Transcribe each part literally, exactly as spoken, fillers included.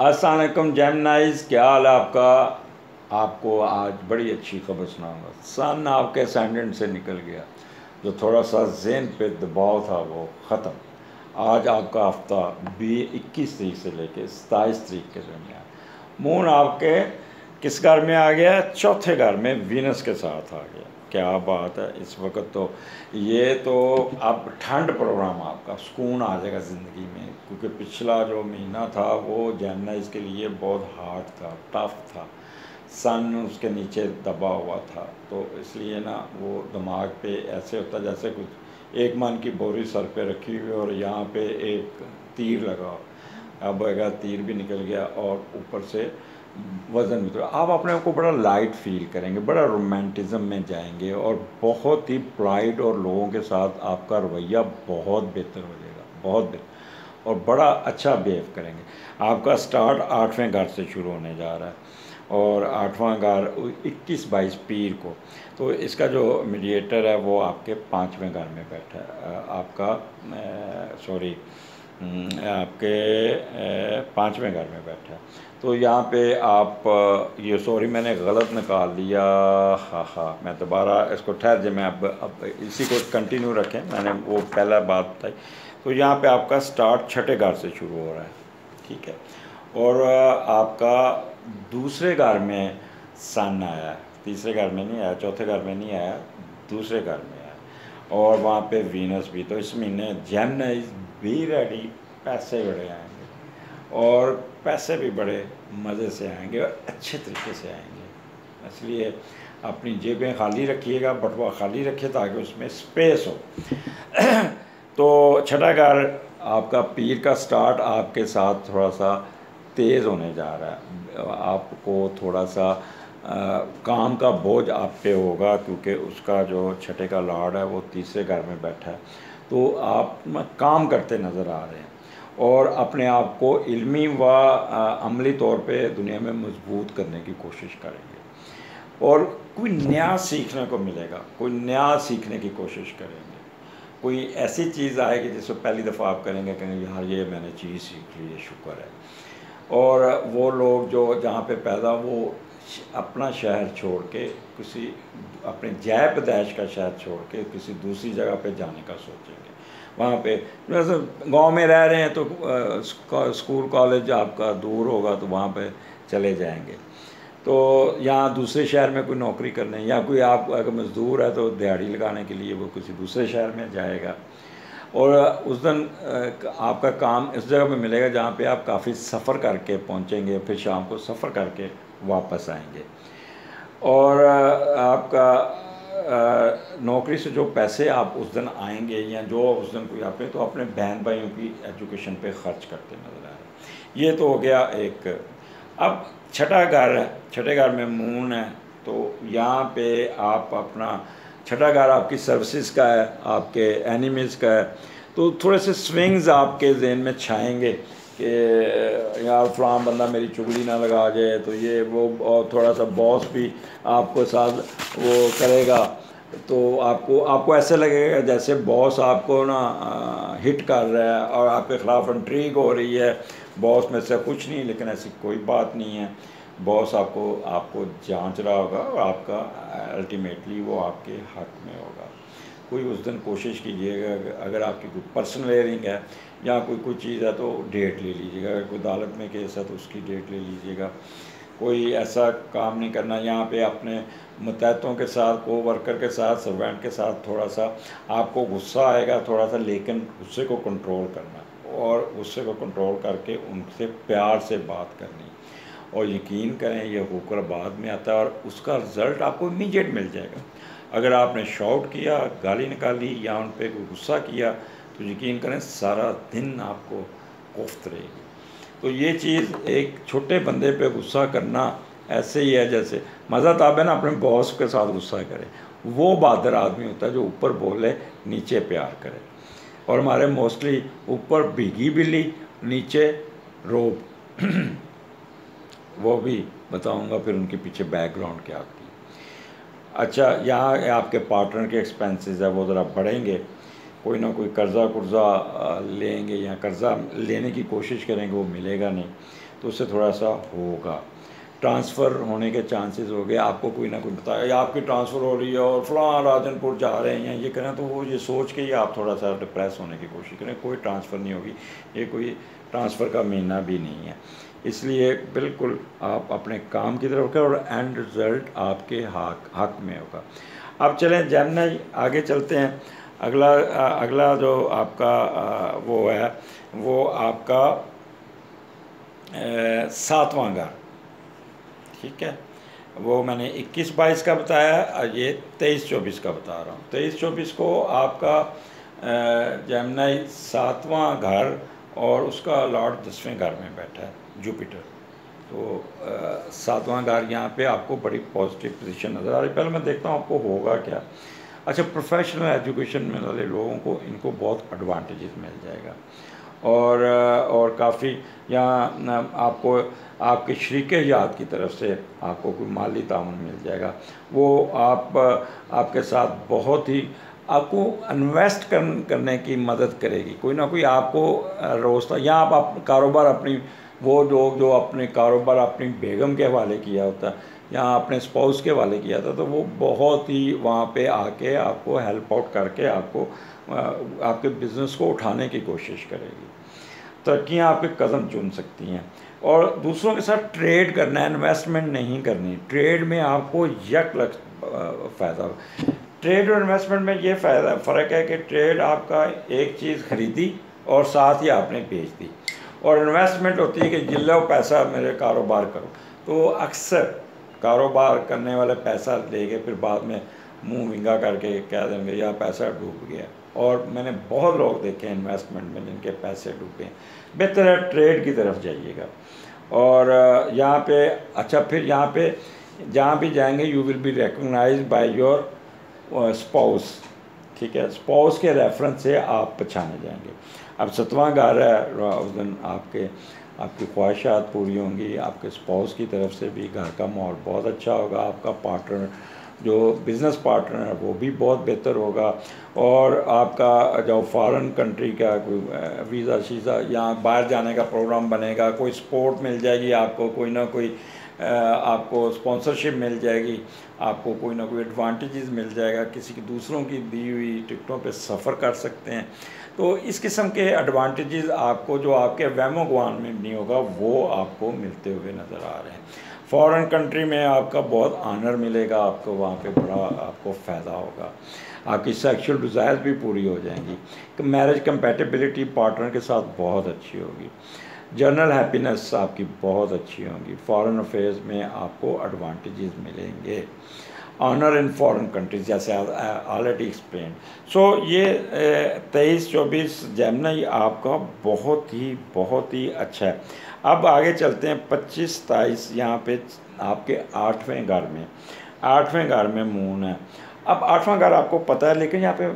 अस्सलाम वालेकुम जेमिनाइज़, क्या हाल है आपका। आपको आज बड़ी अच्छी खबर सुनाऊंगा। सन आपके असेंडेंट से निकल गया, जो थोड़ा सा ज़हन पे दबाव था वो ख़त्म। आज आपका हफ्ता भी इक्कीस तारीख से लेके सताईस तारीख के दरमियान मून आपके किस घर में आ गया, चौथे घर में वीनस के साथ आ गया। क्या बात है। इस वक्त तो ये तो अब ठंड प्रोग्राम आपका सुकून आ जाएगा ज़िंदगी में, क्योंकि पिछला जो महीना था वो जेमिनाइज़ के लिए बहुत हार्ड था, टफ था। सन उसके नीचे दबा हुआ था, तो इसलिए ना वो दिमाग पे ऐसे होता जैसे कुछ एक मन की बोरी सर पे रखी हुई और यहाँ पे एक तीर लगा। अब अगर तीर भी निकल गया और ऊपर से वज़न भी, तो आप अपने आप को बड़ा लाइट फील करेंगे, बड़ा रोमांटिज़म में जाएंगे और बहुत ही प्राइड और लोगों के साथ आपका रवैया बहुत बेहतर हो जाएगा, बहुत बेहतर, और बड़ा अच्छा बिहेव करेंगे। आपका स्टार्ट आठवें घर से शुरू होने जा रहा है और आठवां घर इक्कीस बाईस पीर को, तो इसका जो मीडिएटर है वो आपके पाँचवें घर में बैठा है, आपका सॉरी आपके पाँचवें घर में बैठा है। तो यहाँ पे आप ये सॉरी मैंने गलत निकाल दिया, हाँ हाँ मैं दोबारा इसको ठहर जाए, मैं अब अब इसी को कंटिन्यू रखें, मैंने वो पहला बात बताई। तो यहाँ पे आपका स्टार्ट छठे घर से शुरू हो रहा है, ठीक है, और आपका दूसरे घर में सन आया, तीसरे घर में नहीं आया, चौथे घर में नहीं आया, दूसरे घर में आया, और वहाँ पे वीनस भी। तो इस महीने जेमिनाइज भी रेडी, पैसे बड़े आएंगे और पैसे भी बड़े मज़े से आएंगे और अच्छे तरीके से आएंगे। इसलिए अपनी जेबें खाली रखिएगा, बटवा खाली रखिए ताकि उसमें स्पेस हो। तो छठा घर आपका पीर का स्टार्ट आपके साथ थोड़ा सा तेज़ होने जा रहा है, आपको थोड़ा सा आ, काम का बोझ आप पे होगा, क्योंकि उसका जो छठे का लॉर्ड है वो तीसरे घर में बैठा है, तो आप काम करते नज़र आ रहे हैं और अपने आप को इल्मी व अमली तौर पे दुनिया में मजबूत करने की कोशिश करेंगे और कोई नया सीखने को मिलेगा, कोई नया सीखने की कोशिश करेंगे, कोई ऐसी चीज़ आएगी जिसको पहली दफ़ा आप करेंगे कहेंगे यार ये मैंने चीज़ सीख ली, ये शुक्र है। और वो लोग जो जहाँ पे पैदा वो अपना शहर छोड़ के किसी अपने जय प्रदेश का शहर छोड़ के किसी दूसरी जगह पे जाने का सोचेंगे। वहाँ पे जैसे गांव में रह रहे हैं तो स्कूल कॉलेज आपका दूर होगा तो वहाँ पे चले जाएंगे, तो यहाँ दूसरे शहर में कोई नौकरी करने, या कोई आप अगर मज़दूर है तो दिहाड़ी लगाने के लिए वो किसी दूसरे शहर में जाएगा। और उस दिन आपका काम इस जगह पे मिलेगा जहाँ पे आप काफ़ी सफ़र करके पहुँचेंगे, फिर शाम को सफ़र करके वापस आएंगे। और आपका नौकरी से जो पैसे आप उस दिन आएंगे या जो उस दिन कोई आपने तो अपने बहन भाइयों की एजुकेशन पे खर्च करते नज़र आ रहे। ये तो हो गया एक। अब छठा घर है, छठे घर में मून है, तो यहाँ पे आप अपना छठा घर आपकी सर्विसेज का है, आपके एनिमीज़ का है, तो थोड़े से स्विंग्स आपके जहन में छाएंगे कि यार फलां बंदा मेरी चुगली ना लगा जाए, तो ये वो, और थोड़ा सा बॉस भी आपको साथ वो करेगा, तो आपको आपको ऐसे लगेगा जैसे बॉस आपको ना आ, हिट कर रहा है और आपके ख़िलाफ़ इंट्रीग हो रही है। बॉस में से कुछ नहीं, लेकिन ऐसी कोई बात नहीं है, बॉस आपको आपको जांच रहा होगा और आपका अल्टीमेटली वो आपके हक में होगा। कोई उस दिन कोशिश कीजिएगा, अगर आपकी कोई पर्सनल हेयरिंग है या कोई कोई चीज़ है तो डेट ले लीजिएगा, अगर कोई अदालत में केस है तो उसकी डेट ले लीजिएगा। कोई ऐसा काम नहीं करना। यहाँ पे अपने मुतहतों के साथ, को वर्कर के साथ, सर्वेंट के साथ थोड़ा सा आपको गुस्सा आएगा थोड़ा सा, लेकिन गुस्से को कंट्रोल करना और गुस्से को कंट्रोल करके उनसे प्यार से बात करनी, और यकीन करें यह होकर बाद में आता है और उसका रिज़ल्ट आपको इमीडिएट मिल जाएगा। अगर आपने शॉट किया, गाली निकाली या उन पर कोई गुस्सा किया तो यकीन करें सारा दिन आपको कोफ्त रहेगी। तो ये चीज़ एक छोटे बंदे पे गुस्सा करना ऐसे ही है जैसे मज़ा ताब है ना अपने बॉस के साथ गुस्सा करें, वो बहादुर आदमी होता है जो ऊपर बोले नीचे प्यार करे। और हमारे मोस्टली ऊपर भीगी बिल्ली नीचे रोब वो भी बताऊंगा फिर उनके पीछे बैकग्राउंड क्या आती है। अच्छा, यहाँ आपके पार्टनर के एक्सपेंसेस है वो ज़रा बढ़ेंगे, कोई ना कोई कर्ज़ा कर्जा लेंगे या कर्ज़ा लेने की कोशिश करेंगे, वो मिलेगा नहीं, तो उससे थोड़ा सा होगा। ट्रांसफ़र होने के चांसेस हो गए, आपको कोई ना कोई बताया या आपकी ट्रांसफ़र हो रही है और फलां राजनपुर जा रहे हैं या ये करें, तो वो ये सोच के ही आप थोड़ा सा डिप्रेस होने की कोशिश करें। कोई ट्रांसफ़र नहीं होगी, ये कोई ट्रांसफ़र का महीना भी नहीं है, इसलिए बिल्कुल आप अपने काम की तरफ करें और एंड रिज़ल्ट आपके हक हक में होगा। अब चलें जेमिनी, आगे चलते हैं। अगला अगला जो आपका वो है वो आपका सातवां घर, ठीक है, वो मैंने इक्कीस बाईस का बताया, ये तेईस चौबीस का बता रहा हूँ। तेईस चौबीस को आपका जेमिनी सातवां घर और उसका लॉर्ड दसवें घर में बैठा है, जुपिटर। तो सातवां घर यहाँ पे आपको बड़ी पॉजिटिव पोजीशन नज़र आ रही है। पहले मैं देखता हूँ आपको होगा क्या। अच्छा, प्रोफेशनल एजुकेशन में वाले लोगों को इनको बहुत एडवांटेजेस मिल जाएगा और और काफ़ी यहाँ आपको आपके शरीके याद की तरफ से आपको कोई माली ताउन मिल जाएगा। वो आप आपके साथ बहुत ही आपको इन्वेस्ट करने की मदद करेगी, कोई ना कोई आपको रोस्ता, या आप, आप कारोबार अपनी वो लोग जो अपने कारोबार अपनी बेगम के हवाले किया होता है या अपने स्पाउस के हवाले किया था, तो वो बहुत ही वहाँ पे आके आपको हेल्प आउट करके आपको आपके बिज़नेस को उठाने की कोशिश करेगी। तरक्कियाँ आपके कदम चूम सकती हैं। और दूसरों के साथ ट्रेड करना है, इन्वेस्टमेंट नहीं करनी। ट्रेड में आपको यक लग फ़ायदा, ट्रेड और इन्वेस्टमेंट में ये फ़ायदा फ़र्क है कि ट्रेड आपका एक चीज़ ख़रीदी और साथ ही आपने बेच दी, और इन्वेस्टमेंट होती है कि जिल्ला पैसा मेरे कारोबार करो, तो अक्सर कारोबार करने वाले पैसा लेके फिर बाद में मुंह विंगा करके कह देंगे या पैसा डूब गया। और मैंने बहुत लोग देखे हैं इन्वेस्टमेंट में जिनके पैसे डूबे हैं। बेहतर है ट्रेड की तरफ जाइएगा। और यहाँ पे अच्छा, फिर यहाँ पे जहाँ भी जाएंगे you will be recognise by your spouse, ठीक है, स्पाउस के रेफरेंस से आप पहचाने जाएंगे। अब सतवां घर है, उस दिन आपके आपकी ख्वाहिशात पूरी होंगी, आपके स्पाउस की तरफ से भी घर का माहौल बहुत अच्छा होगा, आपका पार्टनर जो बिज़नेस पार्टनर है वो भी बहुत बेहतर होगा, और आपका जो फॉरेन कंट्री का कोई वीज़ा शीज़ा या बाहर जाने का प्रोग्राम बनेगा, कोई सपोर्ट मिल जाएगी आपको, कोई ना कोई आपको स्पॉन्सरशिप मिल जाएगी, आपको कोई ना कोई एडवांटेजेस मिल जाएगा, किसी की दूसरों की दी हुई टिकटों पे सफ़र कर सकते हैं। तो इस किस्म के एडवांटेजेस आपको जो आपके वहमो गुमान में नहीं होगा वो आपको मिलते हुए नज़र आ रहे हैं। फॉरेन कंट्री में आपका बहुत आनर मिलेगा, आपको वहाँ पे बड़ा आपको फ़ायदा होगा, आपकी सेक्सुअल डिज़ायर्स भी पूरी हो जाएंगी, तो मैरिज कंपैटिबिलिटी पार्टनर के साथ बहुत अच्छी होगी, जनरल हैप्पीनेस आपकी बहुत अच्छी होगी, फॉरेन अफेयर्स में आपको एडवांटेजेस मिलेंगे, ऑनर इन फॉरेन कंट्रीज जैसे ऑलरेडी एक्सप्लेन। सो ये तेईस चौबीस जेमिनी आपका बहुत ही बहुत ही अच्छा है। अब आगे चलते हैं पच्चीस सताईस, यहाँ पे आपके आठवें घर में आठवें घर में मून है। अब आठवां घर आपको पता है, लेकिन यहाँ पे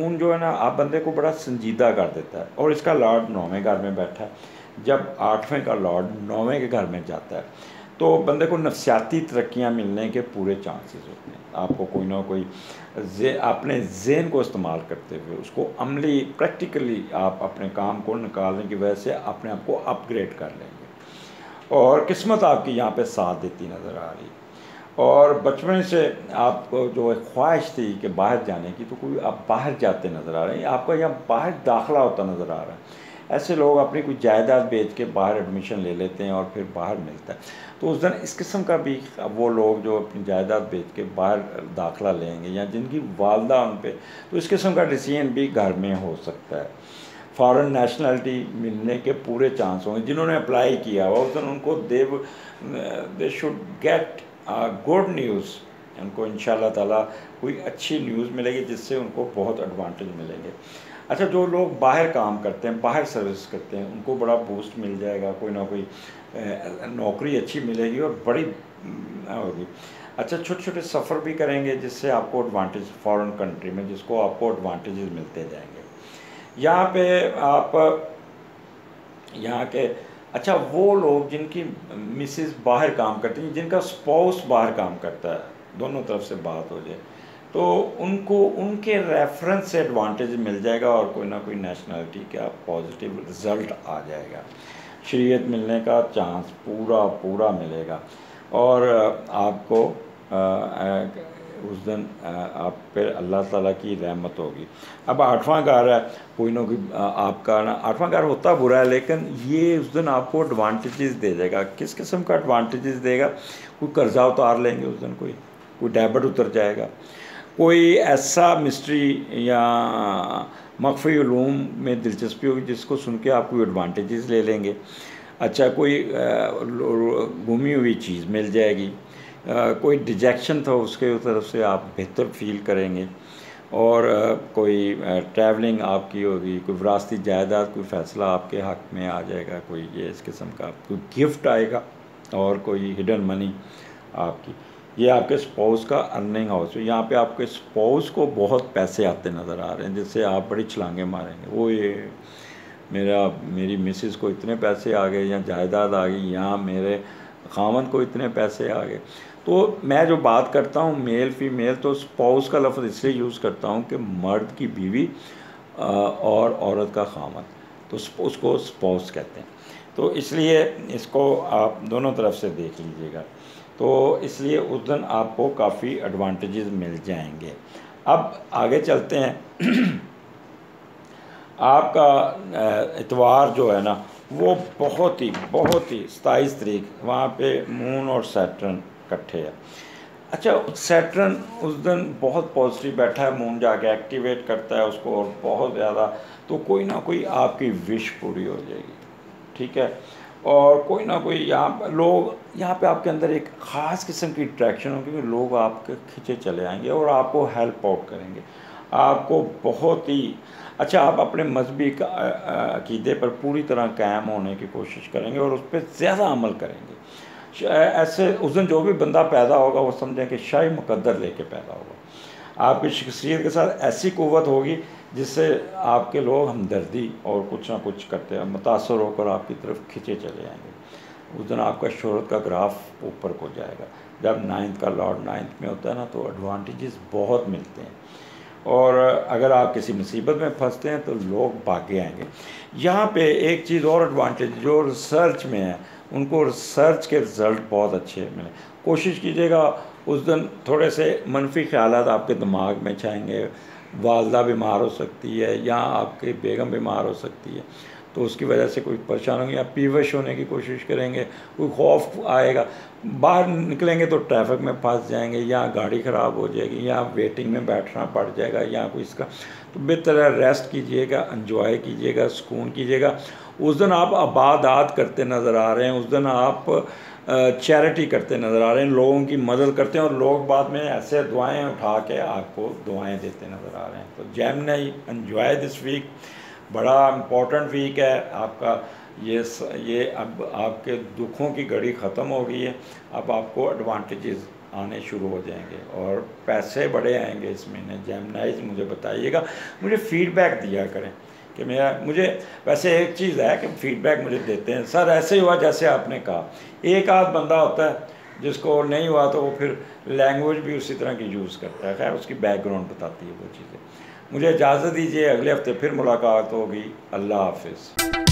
मून जो है ना आप बंदे को बड़ा संजीदा कर देता है, और इसका लॉर्ड नौवें घर में बैठा है। जब आठवें का लॉर्ड नौवें के घर में जाता है तो बंदे को नफ्सियाती तरक्कियाँ मिलने के पूरे चांसेस होते हैं। आपको कोई ना कोई जे, अपने जेन को इस्तेमाल करते हुए उसको अमली प्रैक्टिकली आप अपने काम को निकालने की वजह से अपने आप को अपग्रेड कर लेंगे, और किस्मत आपकी यहाँ पे साथ देती नज़र आ रही। और बचपन से आपको जो एक ख्वाहिश थी कि बाहर जाने की, तो कोई आप बाहर जाते नज़र आ रहे हैं, आपका यहाँ बाहर दाखिला होता नज़र आ रहा है। ऐसे लोग अपनी कोई जायदाद बेच के बाहर एडमिशन ले लेते हैं और फिर बाहर मिलता है, तो उस दिन इस किस्म का भी वो लोग जो अपनी जायदाद बेच के बाहर दाखिला लेंगे या जिनकी वालदा उन पर, तो इस किस्म का डिसीजन भी घर में हो सकता है। फॉरेन नेशनलिटी मिलने के पूरे चांस होंगे, जिन्होंने अप्लाई किया हुआ उस दिन उनको देव they should get good news, उनको इंशाल्लाह ताला कोई अच्छी न्यूज़ मिलेगी जिससे उनको बहुत एडवांटेज मिलेंगे। अच्छा, जो लोग बाहर काम करते हैं, बाहर सर्विस करते हैं, उनको बड़ा बूस्ट मिल जाएगा, कोई ना कोई नौकरी अच्छी मिलेगी और बड़ी होगी। अच्छा, छोटे छोटे सफ़र भी करेंगे जिससे आपको एडवांटेज फॉरेन कंट्री में, जिसको आपको एडवांटेजेस मिलते जाएंगे। यहाँ पे आप यहाँ के अच्छा वो लोग जिनकी मिसेस बाहर काम करती हैं, जिनका स्पाउस बाहर काम करता है, दोनों तरफ से बात हो जाए, तो उनको उनके रेफरेंस से एडवांटेज मिल जाएगा और कोई ना कोई नेशनलिटी का पॉजिटिव रिज़ल्ट आ जाएगा। शरीयत मिलने का चांस पूरा पूरा मिलेगा और आपको आ, आ, उस दिन आप पर अल्लाह ताला की रहमत होगी। अब आठवां घर है, कोई ना कोई आपका ना आठवां घर होता बुरा है, लेकिन ये उस दिन आपको एडवांटेजेस दे देगा। किस किस्म का एडवांटेजेस देगा? कोई कर्जा उतार लेंगे उस दिन, कोई कोई डेबिट उतर जाएगा, कोई ऐसा मिस्ट्री या मख्फी उलूम में दिलचस्पी होगी जिसको सुन के आप कोई एडवांटेजेस ले लेंगे। अच्छा, कोई घूमी हुई चीज़ मिल जाएगी, कोई डिजेक्शन था उसके तरफ से आप बेहतर फील करेंगे और कोई ट्रैवलिंग आपकी होगी, कोई विरासती जायदाद कोई फ़ैसला आपके हक में आ जाएगा, कोई ये इस किस्म का कोई गिफ्ट आएगा और कोई हिडन मनी आपकी। ये आपके स्पाउस का अर्निंग हाउस है, यहाँ पे आपके स्पाउस को बहुत पैसे आते नज़र आ रहे हैं जिससे आप बड़ी छलांगे मारेंगे। वो ये मेरा मेरी मिसेस को इतने पैसे आ गए या जायदाद आ गई या मेरे खामन को इतने पैसे आ गए। तो मैं जो बात करता हूँ मेल फीमेल, तो स्पाउस का लफ्ज़ इसलिए यूज़ करता हूँ कि मर्द की बीवी और औरत का खामन, तो उसको स्पाउस कहते हैं। तो इसलिए इसको आप दोनों तरफ से देख लीजिएगा, तो इसलिए उस दिन आपको काफ़ी एडवांटेजेस मिल जाएंगे। अब आगे चलते हैं। आपका इतवार जो है ना वो बहुत ही बहुत ही सताईस तारीख, वहाँ पे मून और सैटर्न इकट्ठे है। अच्छा, सैटर्न उस दिन बहुत पॉजिटिव बैठा है, मून जाके एक्टिवेट करता है उसको और बहुत ज़्यादा, तो कोई ना कोई आपकी विश पूरी हो जाएगी, ठीक है। और कोई ना कोई यहाँ पर लोग, यहाँ पे आपके अंदर एक ख़ास किस्म की अट्रैक्शन होगी कि लोग आपके खींचे चले आएंगे और आपको हेल्प आउट करेंगे, आपको बहुत ही अच्छा। आप अपने मजहबी अक़ीदे पर पूरी तरह कायम होने की कोशिश करेंगे और उस पर ज़्यादा अमल करेंगे। ऐसे उस दिन जो भी बंदा पैदा होगा वो समझें कि शाही मुकद्दर लेके पैदा होगा। आपकी शख्सियत के साथ ऐसी क़ुव्वत होगी जिससे आपके लोग हमदर्दी और कुछ ना कुछ करते हैं, मुतासर होकर आपकी तरफ खिंचे चले आएंगे। उस दिन आपका शोहरत का ग्राफ ऊपर को जाएगा। जब नाइन्थ का लॉर्ड नाइन्थ में होता है ना, तो एडवांटेजेस बहुत मिलते हैं और अगर आप किसी मुसीबत में फंसते हैं तो लोग भागे आएंगे। यहाँ पे एक चीज़ और एडवांटेज जो रिसर्च में है, उनको रिसर्च के रिज़ल्ट बहुत अच्छे मिले। कोशिश कीजिएगा उस दिन थोड़े से मनफी ख्यालात आपके दिमाग में छाएंगे। वालदा बीमार हो सकती है या आपके बेगम बीमार हो सकती है, तो उसकी वजह से कोई परेशान होंगे या पीवश होने की कोशिश करेंगे, कोई खौफ आएगा। बाहर निकलेंगे तो ट्रैफिक में फंस जाएंगे या गाड़ी ख़राब हो जाएगी या वेटिंग में बैठना पड़ जाएगा या कोई इसका, तो बेहतर है रेस्ट कीजिएगा, एंजॉय कीजिएगा, सुकून कीजिएगा। उस दिन आप आबादात करते नज़र आ रहे हैं, उस दिन आप चैरिटी करते नज़र आ रहे हैं, लोगों की मदद करते हैं और लोग बाद में ऐसे दुआएँ उठा के आपको दुआएँ देते नज़र आ रहे हैं। तो जेमिनी, एंजॉय दिस वीक, बड़ा इम्पॉर्टेंट वीक है आपका ये ये अब आपके दुखों की घड़ी ख़त्म हो गई है, अब आपको एडवांटेजेस आने शुरू हो जाएंगे और पैसे बड़े आएंगे इस महीने। जेमिनी मुझे बताइएगा, मुझे फीडबैक दिया करें कि मेरा, मुझे वैसे एक चीज़ है कि फीडबैक मुझे देते हैं, सर ऐसे ही हुआ जैसे आपने कहा। एक आध बंदा होता है जिसको नहीं हुआ तो वो फिर लैंग्वेज भी उसी तरह की यूज़ करता है, खैर उसकी बैकग्राउंड बताती है वो चीज़ें। मुझे इजाज़त दीजिए, अगले हफ्ते फिर मुलाकात होगी। अल्लाह हाफिज़।